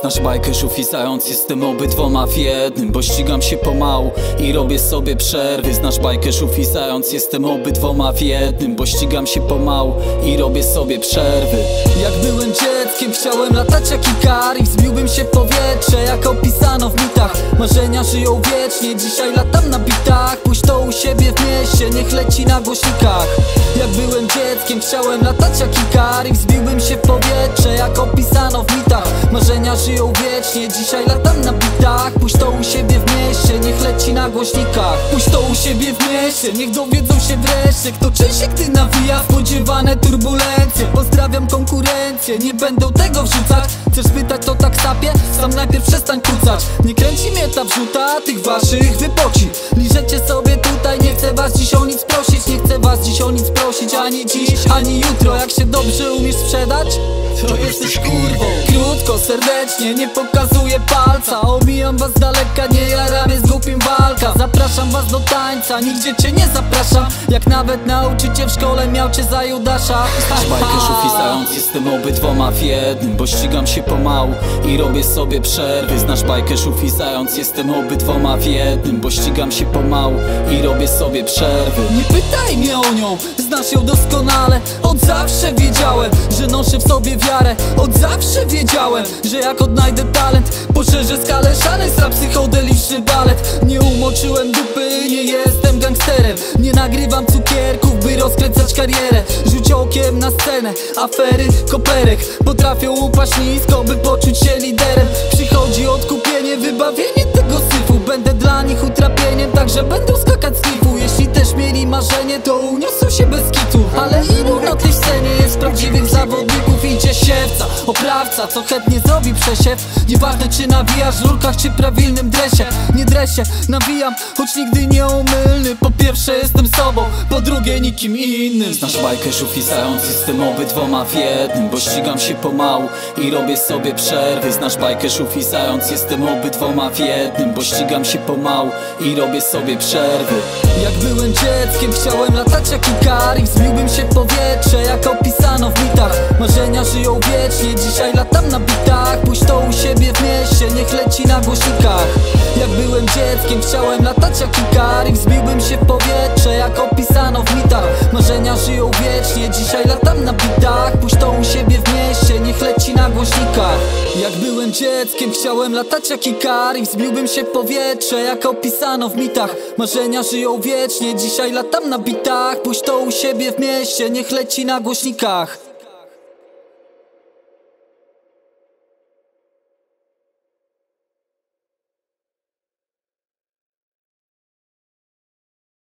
Znasz bajkę żufizając, jestem obydwoma w jednym, bo ścigam się pomału i robię sobie przerwy. Znasz bajkę żufizając, jestem obydwoma w jednym, bo ścigam się pomału i robię sobie przerwy. Jak byłem dzieckiem, chciałem latać jak Ikar i wzbiłbym się w powietrze, jak opisano w mitach. Marzenia żyją wiecznie, dzisiaj latam na bitach. Puść to u siebie w mieście, niech leci na głośnikach. Jak byłem dzieckiem, chciałem latać jak Ikar i wzbiłbym się w powietrze, jak opisano w mitach. Marzenia żyją wiecznie, dzisiaj latam na bitach. Puść to u siebie w mieście, niech leci na głośnikach. Puść to u siebie w mieście, niech dowiedzą się wreszcie, kto Czesiek ty nawija, spodziewane turbulencje. Pozdrawiam konkurencję, nie będą tego wrzucać. Chcesz pytać, to tak sapie? Sam najpierw przestań kucać. Nie kręci mnie ta wrzuta tych waszych wypoci. Liżecie sobie tutaj, nie chcę was dziś o nic prosić. Nie chcę was dziś o nic prosić, ani dziś, ani jutro. Jak się dobrze umiesz sprzedać, to jesteś kurwą. Krótko, serdecznie, nie pokazuję palca. Omijam was z daleka, nie jaram jest głupim walka. Zapraszam was do tańca, nigdzie cię nie zapraszam. Jak nawet nauczyciel w szkole miał cię za Judasza. Znasz bajkę żufizając, jestem obydwoma w jednym, bo ścigam się pomału i robię sobie przerwy. Znasz bajkę żufizając, jestem obydwoma w jednym, bo ścigam się pomału i robię sobie przerwy. Nie pytaj mnie o nią, znasz ją doskonale. Od zawsze wiedziałem, że noszę w sobie wiarę. Od zawsze wiedziałem, że jak odnajdę talent, poszerzę skalę szaleństw, rap, psychodeliczny balet. Nie umoczyłem dupy, nie jestem gangsterem. Nie nagrywam cukierków, by rozkręcać karierę. Rzuć okiem na scenę, afery, koperek. Potrafią upaść nisko, by poczuć się liderem. Przychodzi odkupienie, wybawienie tego syfu. Będę dla nich utrapieniem, także będą skakać z klifu. Jeśli też mieli marzenie, to uniosą się bez kitu. Ale ilu na tej scenie jest prawdziwych zawodników? Idzie siewca, oprawca, co chętnie zrobi przesiew. Nieważne czy nawijasz w lurkach, czy prawilnym dresie. Nie dresie, nawijam, choć nigdy nieomylny. Po pierwsze jestem sobą, po drugie nikim innym. Znasz bajkę żufizając, jestem obydwoma w jednym, bo ścigam się pomału i robię sobie przerwy. Znasz bajkę żufizając, jestem obydwoma w jednym, bo ścigam się pomału i robię sobie przerwy. Jak byłem dzieckiem, chciałem latać jak Ikar i wzbiłbym się w powietrze, jak opisano w mitach. Marzenia żyją wiecznie, dzisiaj latam na bitach. Puść to u siebie w mieście, niech leci na głośnikach. Jak byłem dzieckiem, chciałem latać jak Ikar i wzbiłbym się w powietrze, jak opisano w mitach. Marzenia żyją wiecznie, dzisiaj latam na bitach. Puść to u siebie w mieście, niech leci na głośnikach. Jak byłem dzieckiem, chciałem latać jak Ikar i wzbiłbym się w powietrze, jak opisano w mitach. Marzenia żyją wiecznie, dzisiaj latam na bitach. Puść to u siebie w mieście, niech leci na głośnikach.